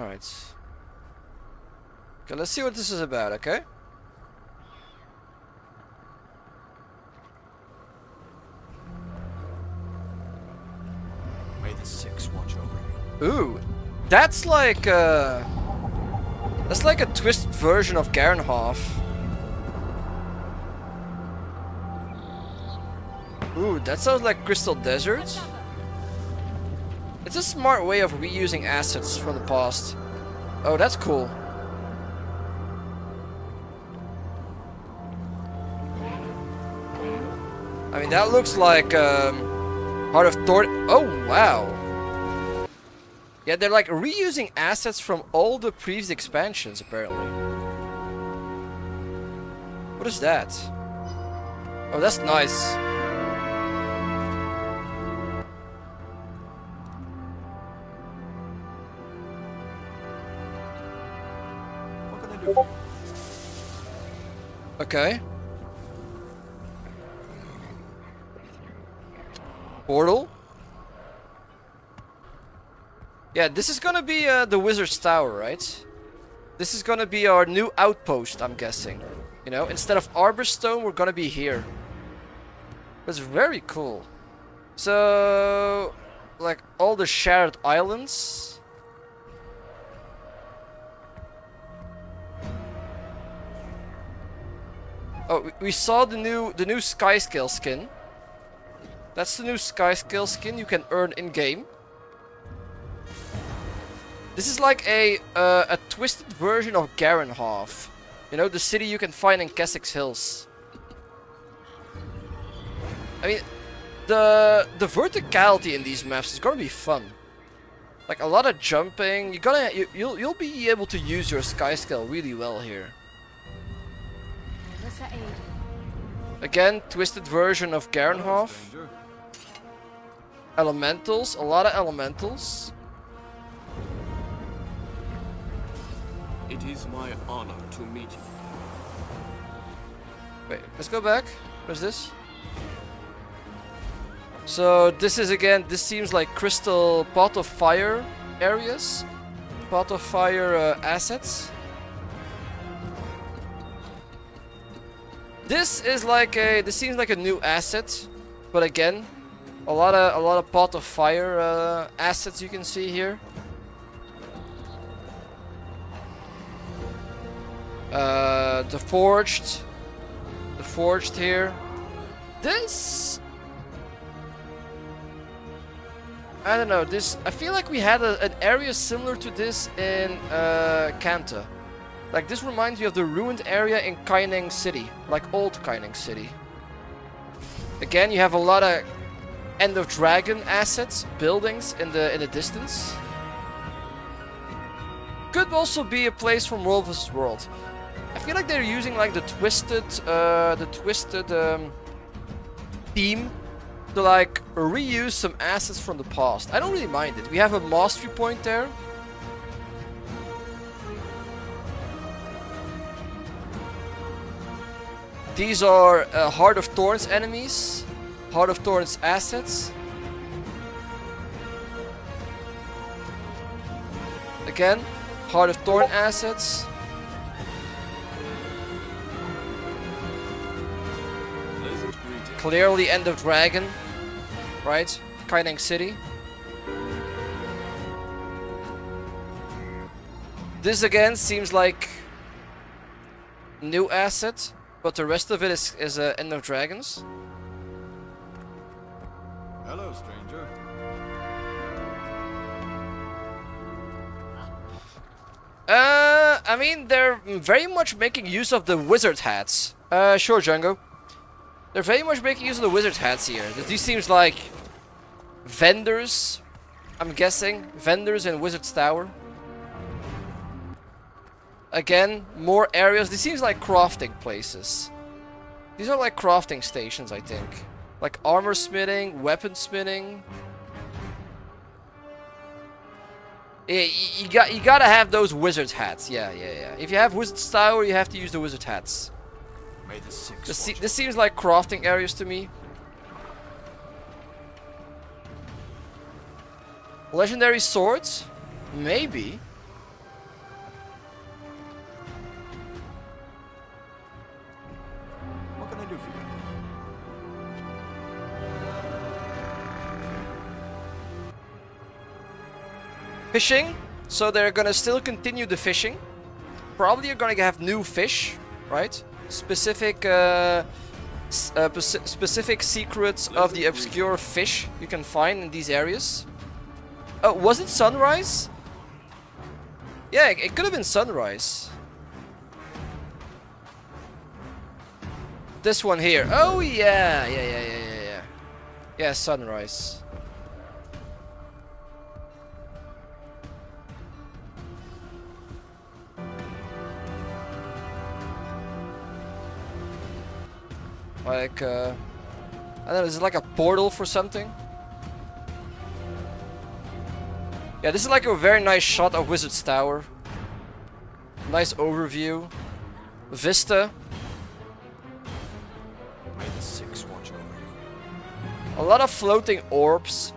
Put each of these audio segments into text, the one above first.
Alright. Okay, let's see what this is about, okay? May the six watch over you. Ooh! That's like a twisted version of Garenhoff. Ooh, that sounds like Crystal Desert. It's a smart way of reusing assets from the past. Oh, that's cool. I mean, that looks like Heart of Thorn. Oh, wow. Yeah, they're like reusing assets from all the previous expansions, apparently. What is that? Oh, that's nice. Okay. Portal. Yeah, this is gonna be the Wizard's Tower, right? This is gonna be our new outpost, I'm guessing. You know, instead of Arborstone, we're gonna be here. That's very cool. So, like all the shared islands. Oh, we saw the new Skyscale skin. That's the new Skyscale skin you can earn in game. This is like a twisted version of Garenhoff. You know, the city you can find in Kessex Hills. I mean, the verticality in these maps is gonna be fun. Like a lot of jumping. You'll be able to use your Skyscale really well here. Again, twisted version of Garenhoff. Elementals, a lot of elementals. It is my honor to meet you. Wait, let's go back. What's this? So this is again, this seems like crystal pot of fire areas. Pot of fire assets. This is like this seems like a new asset, but again, a lot of pot of fire assets you can see here. The forged here. This, I don't know. This, I feel like we had an area similar to this in Cantha. Like, this reminds me of the ruined area in Kaineng City. Like, old Kaineng City. Again, you have a lot of End of Dragon assets, buildings in the distance. Could also be a place from World vs. World. I feel like they're using, like, the twisted theme to, like, reuse some assets from the past. I don't really mind it. We have a mastery point there. These are Heart of Thorns enemies, Heart of Thorns assets. Again, Heart of Thorn assets. Clearly End of Dragon, right? Kaineng City. This again seems like new asset. But the rest of it is End of Dragons. Hello, stranger. I mean, they're very much making use of the wizard hats. Sure, Django. They're very much making use of the wizard hats here. These seems like vendors. I'm guessing vendors in Wizard's Tower. Again, more areas. This seems like crafting places. These are like crafting stations, I think. Like armor smithing, weapon smithing. Yeah, you gotta have those wizard hats. Yeah. If you have Wizard's Tower, you have to use the wizard hats. May the six this seems like crafting areas to me. Legendary swords? Maybe. Fishing. So they're gonna still continue the fishing. Probably you're gonna have new fish, right? Specific specific secrets of the obscure fish you can find in these areas. Oh, was it sunrise? Yeah, it could have been sunrise. This one here. Oh yeah. Yeah, sunrise. Like, I don't know, is it like a portal for something? Yeah, this is like a very nice shot of Wizard's Tower. Nice overview. Vista. May the six watch over you. A lot of floating orbs.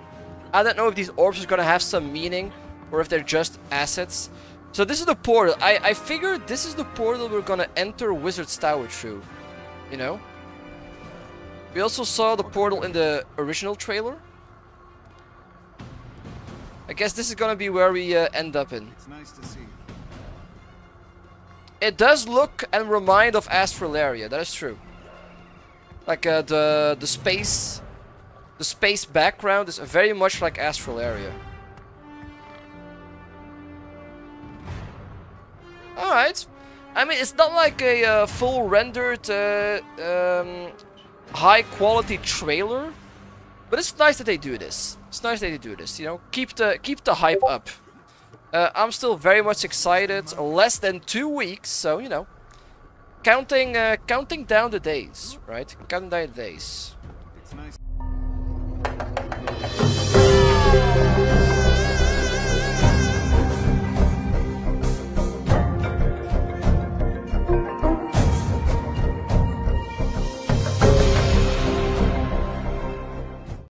I don't know if these orbs are gonna have some meaning or if they're just assets. So this is the portal. I figured this is the portal we're gonna enter Wizard's Tower through. You know? We also saw the portal in the original trailer. I guess this is gonna be where we end up in. It's nice to see. It does look and remind of Astral Area. That is true. Like the space background is very much like Astral Area. All right. I mean, it's not like a full rendered. High quality trailer, but it's nice that they do this. It's nice that they do this, you know, keep the hype up. I'm still very much excited. Less than 2 weeks, so you know, counting down the days, right? Counting down the days. It's nice.